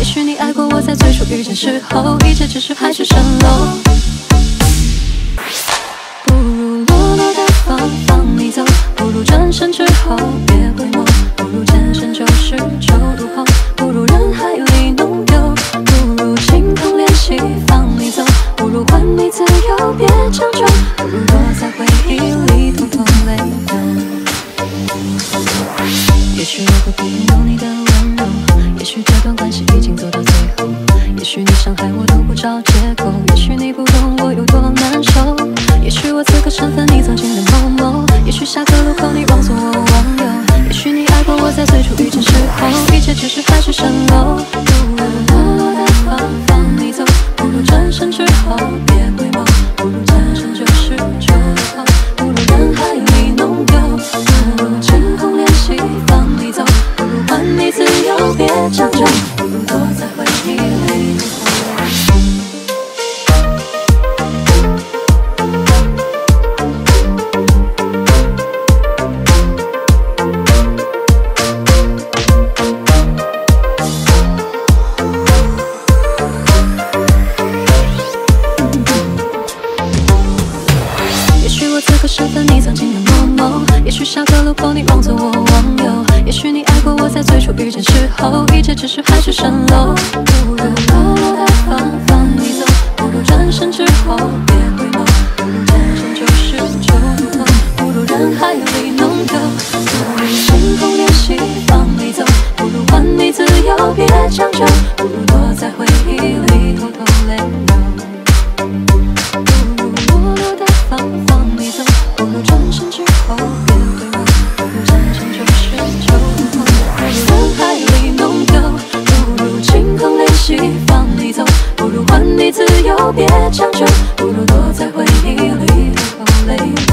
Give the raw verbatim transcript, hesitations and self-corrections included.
也许你爱过我，在最初遇见时候，一切只是海市蜃楼。不如落落大方，放你走；不如转身之后别回眸；不如见山就是九度后；不如人海里弄丢；不如清空练习，放你走；不如还你自由，别强求；不如落在回忆里，统统泪流。也许我不应有你的温柔。 也许这段关系已经走到最后，也许你伤害我都不找借口，也许你不懂我有多难受，也许我此刻身份你曾经的某某，也许下个路口你忘左我忘右，也许你爱过我在最初遇见时候，一切只是海市蜃楼。不如落落大方，放你走；不如转身之后别回眸；不如见山就是秋后；不如人海里弄丢；不如清空练习，放你走；不如还你自由，别。 强求，不如躲在回忆里。也许我此刻身份你曾经的某某，也许下个路口你忘左我忘右。 也许你爱过我，在最初遇见时候，一切只是海市蜃楼。不如落落大方，放你走；不如转身之后别回眸；不如见山就是九度后；不如人海里弄丢；不如星空练习，放你走；不如还你自由，别强求；不如躲在回忆里偷偷泪流。不如落落大方，放你走；不如转身之后别回眸；不如见山就是。 放你走，不如还你自由，别强求；不如躲在回忆里，偷偷泪流。